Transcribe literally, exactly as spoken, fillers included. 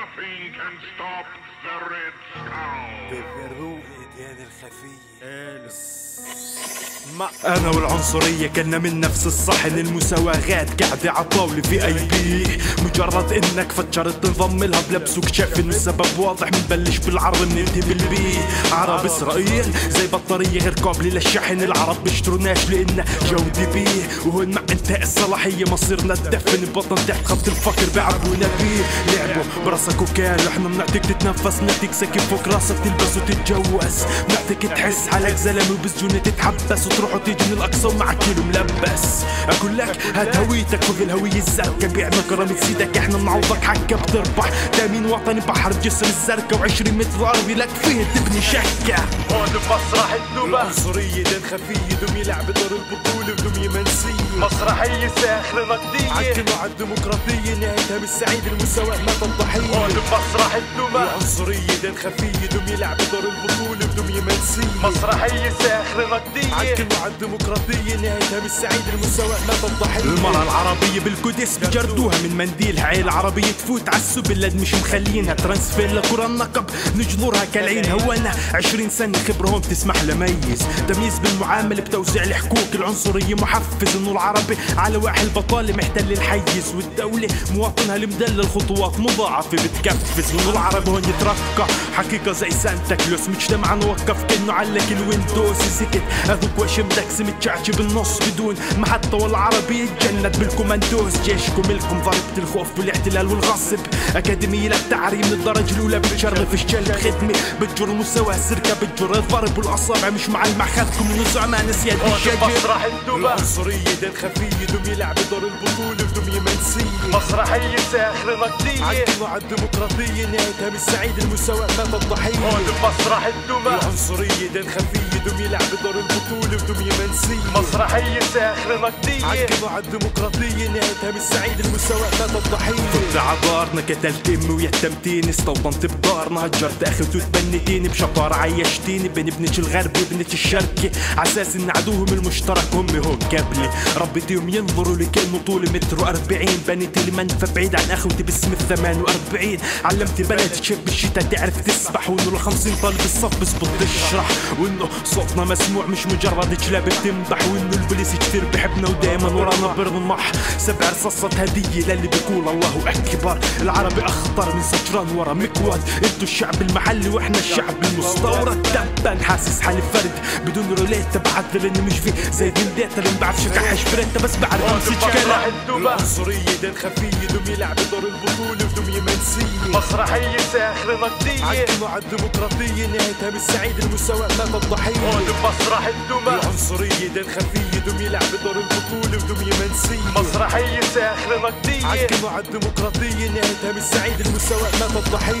Nothing can stop the Red Skull. بالغروب ديال الخفية. أنا والعنصرية كنا من نفس الصحن، المساواغات قاعدة عالطاولة في أي بي. مجرد إنك فكرت تنضم لها بلبس وكشاف إن السبب واضح، منبلش بالعرض مننتهي بالبي. عرب إسرائيل زي بطارية غير قابلة للشحن، العرب بيشتروناش لإن جودي بيه. وهون مع انتهاء الصلاحية مصيرنا تدفن ببطن تحت خط الفقر بعبونا بيه. لعبوا براسك وكال احنا بنعطيك تتنفس، بنعطيك سكين فوق راسك تلبس وتتجوز، بنعطيك تحس حالك زلمة وبالزونة تتحبس وتروح وتيجي من الأقصى ومعك كيلو ملبس. أقول لك هات هويتك خذ الهوية الزركا، بيعنا كرامة سيدك احنا بنعوضك حكا بتربح. تأمين وطني بحر بجسر الزركا وعشرين متر أرضي لك فيه تبني شكة. هون بمسرح النوبة العنصرية دين خفية، دوم يلعب دور البطولة ودوم يمنسية، مسرحية ساخرة نقدية عالكلمة عالديمقراطية، نهايتها مش سعيدة المساواة مات الضحية. هون بمسرح النوبة العنصرية دين خفية، دوم يلعب دور البطولة ودوم يمنسية، مسرحية ساخرة نقدية عالكلمة عالديمقراطية، نهايتها مش سعيدة المساواة مات الضحية. المرأة العربية بالقدس بجردوها من منديلها، عيلة عربية تفوت عالسو بلاد مش مخلينها، ترانسفير لكرة النقب نجذورها كالعين. هوانا عشرين سنة خبرة هون بتسمح لميز، تمييز بالمعاملة بتوزيع الحقوق. العنصرية محفز انه العربي على واحد البطالة محتل الحيز، والدولة مواطنها المدلل خطوات مضاعفة بتكفز. وانه العربي هون يترفقع حقيقة زي سانتا كلوس، مجتمع نوقف كأنه علك الويندوز سكت اذوق واشمتك سمتشعش بالنص بدون محطة. والعربي يتجند بالكوماندوز، جيشكم ملكم ضربة الخوف بالاحتلال والغصب، أكاديمية للتعريم من الدرجة الأولى بتشرف الشلب، خدمة بتجر المساواة السركة بتجر الضرب، والأصابع مش معلمة خدكم من زعماء نسيان الشجر. مسرح النوبة العنصرية دين خفية، دوم يلعب دور البطولة ودوم يمنسية، مسرحية ساخرة نقدية عالكلمة عالديمقراطية، نهايتها مش سعيدة المساواة مات الضحية. هون بمسرح النوبة العنصرية دين خفية، دوم يلعب دور البطولة ودوم يمنسية، مسرحية ساخرة نقدية عالكلمة عالديمقراطية، نهايتها مش سعيدة المساواة مات الضحية. فقت عبارنا قتلت امي ويا التمتيني، استوطنت بدارنا هجرت اخوتي وتبنيتيني، بشطارة عيشتيني بين ابنة الغرب وابنة الشركة، عساس ان عدوهم المشترك هم هون قبلي. ربيتيهم ينظروا لكأنه طولي متر واربعين، بنيتي لي منفى بعيد عن اخوتي باسم الثمان واربعين، علمتي بلد شب الشتا تعرف تسبح، وانه الخمسين طالب الصف بزبط تشرح، وانه صوتنا مسموع مش مجرد كلاب بتمدح، وانه البوليس كتير بحبنا ودايما ورانا برمح، سبع رصاصات هدية للي بيقول الله اكبر. العربي اخطر من سجران ورا مكود، انتو الشعب المحلي واحنا الشعب المستورد. تبا حاسس حالي فرد بدون روليه تبعت لاني مش في زي فينديتا، اللي مبعرفش كحش بريتا بس بعرف امسك كلام. العنصرية دين خفية، دوم يلعب دور البطولة ودوم يمنسية، مسرحية ساخرة نقدية عالكلمة عالديمقراطية، نهايتها مش سعيدة المساواة مات الضحية. هون بمسرح النوبة العنصرية دين خفية، دوم يلعب دور البطولة ودوم يمنسية، مسرحية ساخرة نقدية عالكلمة عالديمقراطية، نهايتها مش سعيدة المساواة مات الضحية.